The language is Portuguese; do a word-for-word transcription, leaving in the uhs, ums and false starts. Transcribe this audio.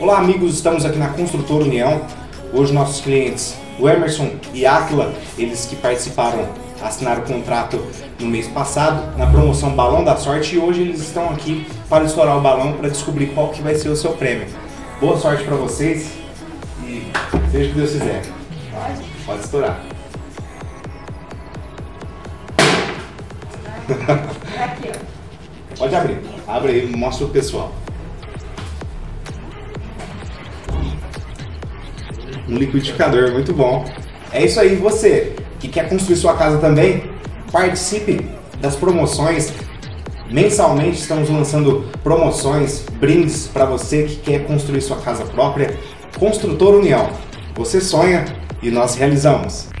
Olá amigos, estamos aqui na Construtora União. Hoje nossos clientes, o Emerson e Áquila, eles que participaram, assinaram o contrato no mês passado, na promoção Balão da Sorte, e hoje eles estão aqui para estourar o balão, para descobrir qual que vai ser o seu prêmio. Boa sorte para vocês e seja o que Deus quiser. Pode estourar. Aqui, ó. Pode abrir. Abre aí, mostra o pessoal. Um liquidificador, muito bom. É isso aí, você que quer construir sua casa também, participe das promoções. Mensalmente estamos lançando promoções, brindes para você que quer construir sua casa própria. Construtora União, você sonha e nós realizamos.